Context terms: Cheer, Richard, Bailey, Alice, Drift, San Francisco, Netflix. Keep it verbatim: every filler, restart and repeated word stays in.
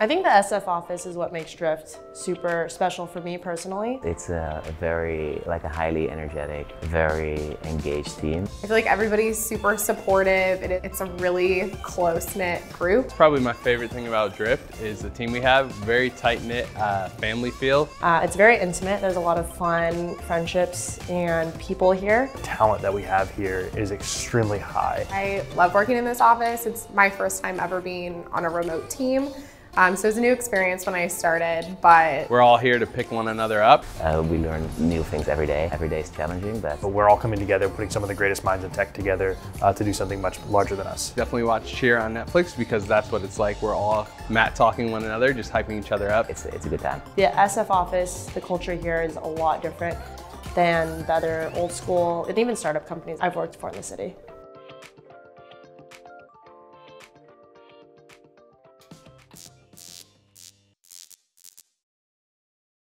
I think the S F office is what makes Drift super special for me personally. It's a, a very, like a highly energetic, very engaged team. I feel like everybody's super supportive and it's a really close-knit group. It's probably my favorite thing about Drift is the team we have, very tight-knit uh, family feel. Uh, it's very intimate. There's a lot of fun friendships and people here. The talent that we have here is extremely high. I love working in this office. It's my first time ever being on a remote team. Um, so it was a new experience when I started, but... We're all here to pick one another up. Uh, we learn new things every day. Every day is challenging, but... But we're all coming together, putting some of the greatest minds in tech together uh, to do something much larger than us. Definitely watch Cheer on Netflix because that's what it's like. We're all mat talking one another, just hyping each other up. It's, it's a good time. The S F office, the culture here is a lot different than the other old school and even startup companies I've worked for in the city.